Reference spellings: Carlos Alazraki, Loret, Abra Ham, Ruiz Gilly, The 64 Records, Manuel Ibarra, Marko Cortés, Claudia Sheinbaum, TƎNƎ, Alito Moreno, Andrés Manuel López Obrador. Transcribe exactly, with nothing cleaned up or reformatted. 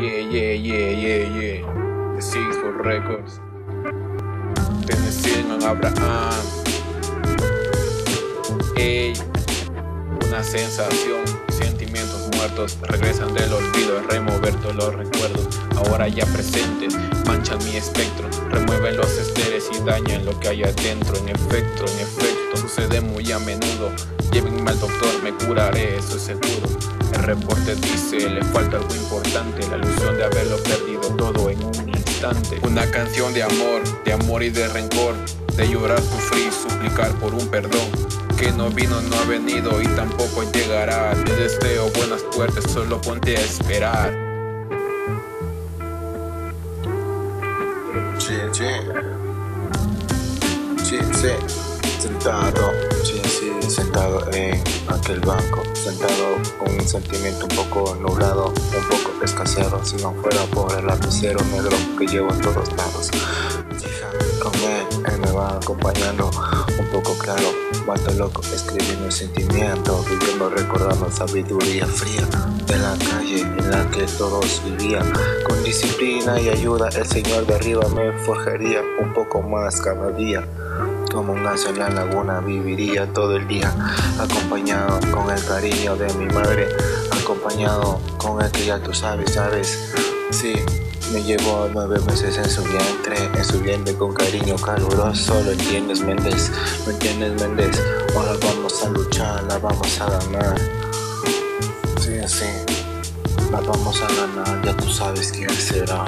Yeah, yeah, yeah, yeah, yeah. The sesenta y cuatro Records. TөнNы y Abraham. Ey, una sensación. Sentimientos muertos regresan del olvido. Remover todos los recuerdos, ahora ya presentes. Manchan mi espectro. Remueven los estéreos y dañan lo que hay adentro. En efecto, en efecto, sucede muy a menudo. Llévenme al doctor, me curaré, eso es seguro. El reporte dice, le falta algo importante, la ilusión de haberlo perdido todo en un instante. Una canción de amor, de amor y de rencor, de llorar, sufrir, suplicar por un perdón, que no vino, no ha venido y tampoco llegará. Te deseo buenas suertes, solo ponte a esperar. Yeah, yeah. Yeah, yeah. Sentado, sí, sí, sentado en aquel banco, sentado con un sentimiento un poco nublado, un poco escasero, si no fuera por el lapicero negro que llevo en todos lados. Él me va acompañando un poco claro, basta loco, escribiendo un sentimiento, viviendo, recordando sabiduría fría de la calle en la que todos vivían. Con disciplina y ayuda el Señor de arriba me forjaría un poco más cada día. Como un ganso en la laguna viviría todo el día, acompañado con el cariño de mi madre, acompañado con el que ya tú sabes, sabes, sí. Me llevo nueve meses en su vientre, en su vientre con cariño caluroso. ¿Lo entiendes, Méndez? ¿Lo entiendes, Méndez? Ahora vamos a luchar, la vamos a ganar. Sí, sí, la vamos a ganar, ya tú sabes quién será.